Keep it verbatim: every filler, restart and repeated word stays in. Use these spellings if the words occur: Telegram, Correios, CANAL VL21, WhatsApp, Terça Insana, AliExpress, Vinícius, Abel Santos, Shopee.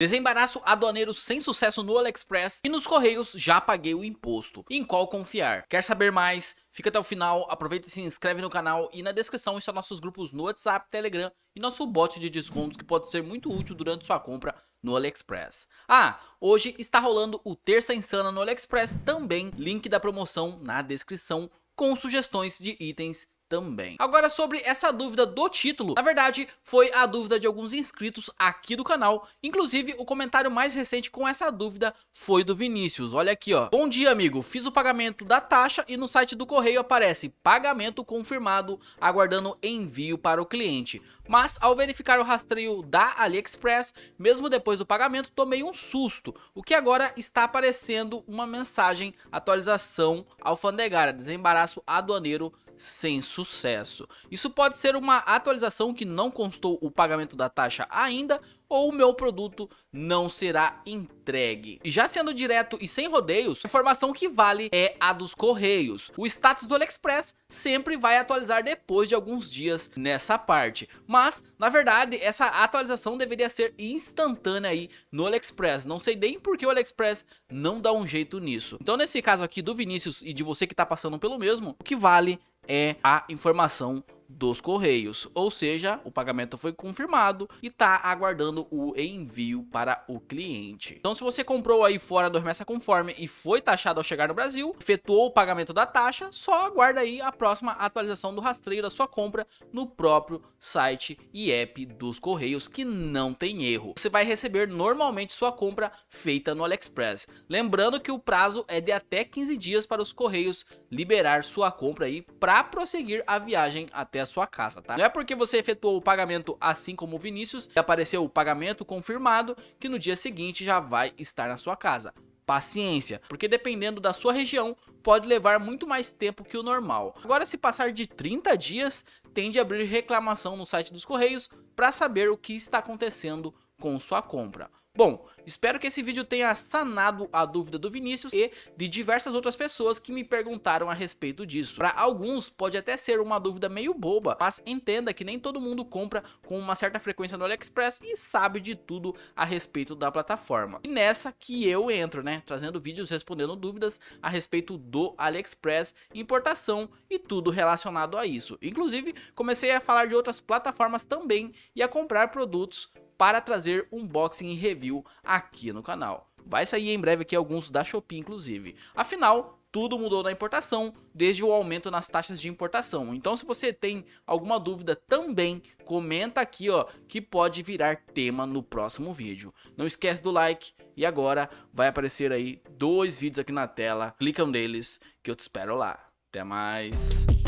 Desembaraço aduaneiro sem sucesso no AliExpress e nos Correios já paguei o imposto. Em qual confiar? Quer saber mais? Fica até o final, aproveita e se inscreve no canal e na descrição estão nossos grupos no WhatsApp, Telegram e nosso bot de descontos que pode ser muito útil durante sua compra no AliExpress. Ah, hoje está rolando o Terça Insana no AliExpress também, link da promoção na descrição com sugestões de itens também. Agora sobre essa dúvida do título, na verdade foi a dúvida de alguns inscritos aqui do canal, inclusive o comentário mais recente com essa dúvida foi do Vinícius, olha aqui ó. Bom dia amigo, fiz o pagamento da taxa e no site do correio aparece pagamento confirmado, aguardando envio para o cliente, mas ao verificar o rastreio da AliExpress, mesmo depois do pagamento tomei um susto, o que agora está aparecendo uma mensagem atualização alfandegária, desembaraço aduaneiro sem sucesso. Isso pode ser uma atualização que não constou o pagamento da taxa ainda, ou o meu produto não será entregue. E já sendo direto e sem rodeios, a informação que vale é a dos Correios. O status do AliExpress sempre vai atualizar depois de alguns dias nessa parte. Mas, na verdade, essa atualização deveria ser instantânea aí no AliExpress. Não sei nem porque o AliExpress não dá um jeito nisso. Então, nesse caso aqui do Vinícius e de você que está passando pelo mesmo, o que vale é a informação dos Correios, ou seja, o pagamento foi confirmado e tá aguardando o envio para o cliente. Então se você comprou aí fora do remessa conforme e foi taxado ao chegar no Brasil, efetuou o pagamento da taxa, só aguarda aí a próxima atualização do rastreio da sua compra no próprio site e app dos Correios, que não tem erro. Você vai receber normalmente sua compra feita no AliExpress. Lembrando que o prazo é de até quinze dias para os Correios liberar sua compra aí para prosseguir a viagem até a sua casa, tá? Não é porque você efetuou o pagamento assim como o Vinícius e apareceu o pagamento confirmado que no dia seguinte já vai estar na sua casa. Paciência, porque dependendo da sua região pode levar muito mais tempo que o normal. Agora se passar de trinta dias, tende a abrir reclamação no site dos Correios para saber o que está acontecendo com sua compra. Bom, espero que esse vídeo tenha sanado a dúvida do Vinícius e de diversas outras pessoas que me perguntaram a respeito disso. Para alguns pode até ser uma dúvida meio boba, mas entenda que nem todo mundo compra com uma certa frequência no AliExpress e sabe de tudo a respeito da plataforma. E nessa que eu entro, né, trazendo vídeos respondendo dúvidas a respeito do AliExpress, importação e tudo relacionado a isso. Inclusive, comecei a falar de outras plataformas também e a comprar produtos para trazer unboxing e review aqui no canal. Vai sair em breve aqui alguns da Shopee inclusive. Afinal, tudo mudou na importação, desde o aumento nas taxas de importação. Então se você tem alguma dúvida também, comenta aqui ó, que pode virar tema no próximo vídeo. Não esquece do like e agora vai aparecer aí dois vídeos aqui na tela. Clica um deles que eu te espero lá. Até mais!